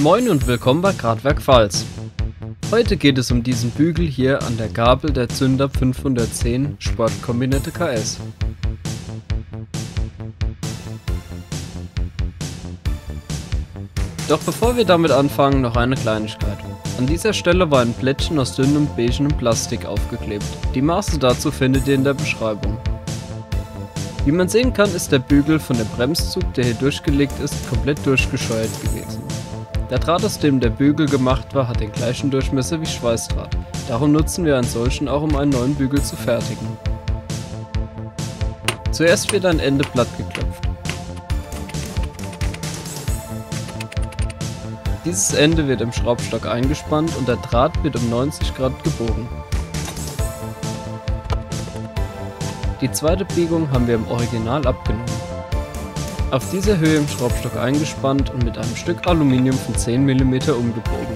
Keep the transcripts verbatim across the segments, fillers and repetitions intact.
Moin und willkommen bei Kradwerk Pfalz. Heute geht es um diesen Bügel hier an der Gabel der Zünder fünfhundertzehn Sportkombinette K S. Doch bevor wir damit anfangen, noch eine Kleinigkeit. An dieser Stelle war ein Plättchen aus dünnem beigenem Plastik aufgeklebt. Die Maße dazu findet ihr in der Beschreibung. Wie man sehen kann, ist der Bügel von dem Bremszug, der hier durchgelegt ist, komplett durchgescheuert gewesen. Der Draht, aus dem der Bügel gemacht war, hat den gleichen Durchmesser wie Schweißdraht. Darum nutzen wir einen solchen auch, um einen neuen Bügel zu fertigen. Zuerst wird ein Ende platt geklopft. Dieses Ende wird im Schraubstock eingespannt und der Draht wird um neunzig Grad gebogen. Die zweite Biegung haben wir im Original abgenommen. Auf dieser Höhe im Schraubstock eingespannt und mit einem Stück Aluminium von zehn Millimeter umgebogen.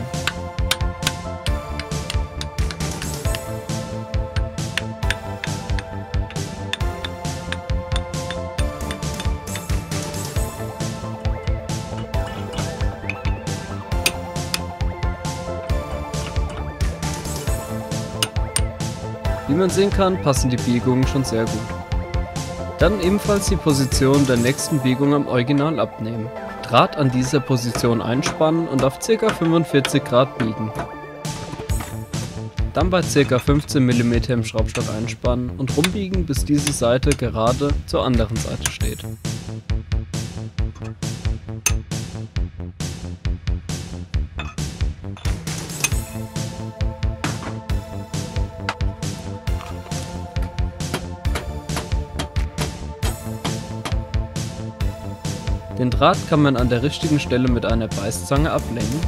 Wie man sehen kann, passen die Biegungen schon sehr gut. Dann ebenfalls die Position der nächsten Biegung am Original abnehmen. Draht an dieser Position einspannen und auf ca. fünfundvierzig Grad biegen. Dann bei ca. fünfzehn Millimeter im Schraubstock einspannen und rumbiegen, bis diese Seite gerade zur anderen Seite steht. Den Draht kann man an der richtigen Stelle mit einer Beißzange ablenken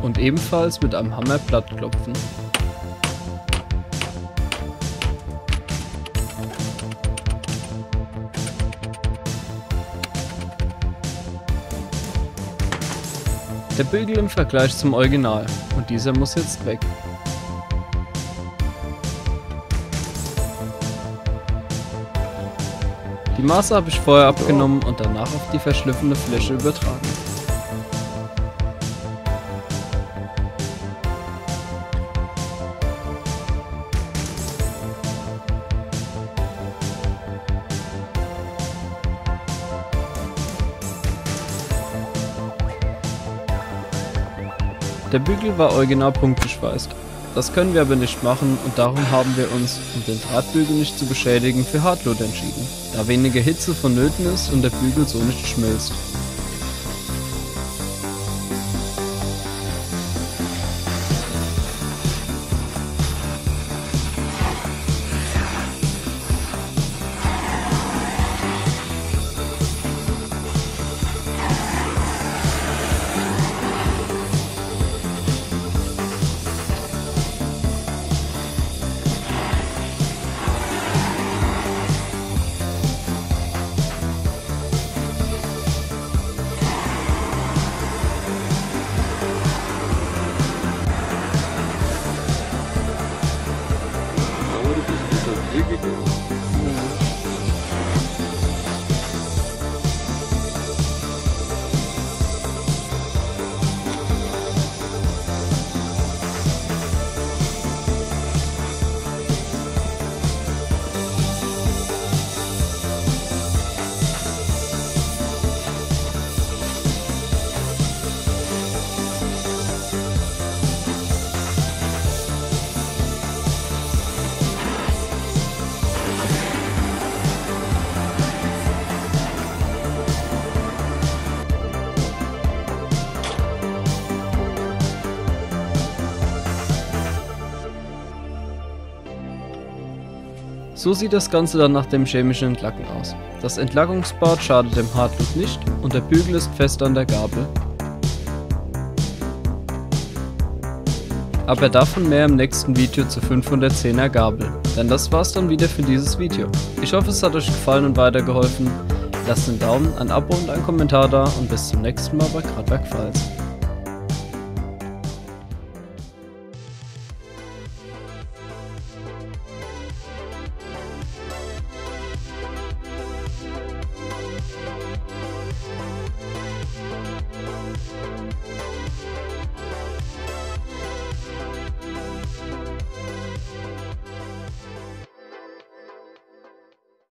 und ebenfalls mit einem Hammer plattklopfen. Der Bügel im Vergleich zum Original, und dieser muss jetzt weg. Die Maße habe ich vorher abgenommen und danach auf die verschliffene Fläche übertragen. Der Bügel war original punktgeschweißt. Das können wir aber nicht machen, und darum haben wir uns, um den Drahtbügel nicht zu beschädigen, für Hardload entschieden, da weniger Hitze vonnöten ist und der Bügel so nicht schmilzt. So sieht das Ganze dann nach dem chemischen Entlacken aus. Das Entlackungsbad schadet dem Hardlook nicht und der Bügel ist fest an der Gabel. Aber davon mehr im nächsten Video zur fünfhundertzehner Gabel. Denn das war's dann wieder für dieses Video. Ich hoffe, es hat euch gefallen und weitergeholfen. Lasst einen Daumen, ein Abo und einen Kommentar da, und bis zum nächsten Mal bei Kradwerk Pfalz.